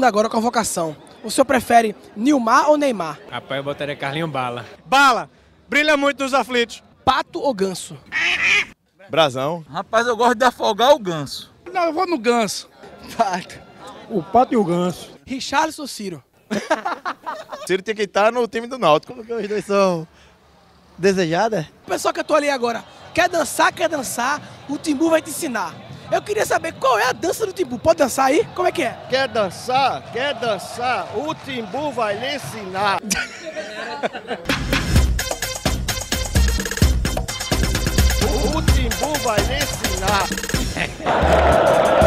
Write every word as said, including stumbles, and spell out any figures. segunda agora a convocação. O senhor prefere Nilmar ou Neymar? Rapaz, eu botaria Carlinho Bala. Bala, brilha muito nos aflitos. Pato ou ganso? Brasão. Rapaz, eu gosto de afogar o ganso. Não, eu vou no ganso. Pato. O pato e o ganso. Richarlison ou Ciro? Ciro tem que estar no time do Náutico. Porque os dois são desejadas. O pessoal que eu tô ali agora, quer dançar, quer dançar, o Timbu vai te ensinar. Eu queria saber qual é a dança do Timbu. Pode dançar aí? Como é que é? Quer dançar? Quer dançar? O Timbu vai lhe ensinar. O Timbu vai lhe ensinar.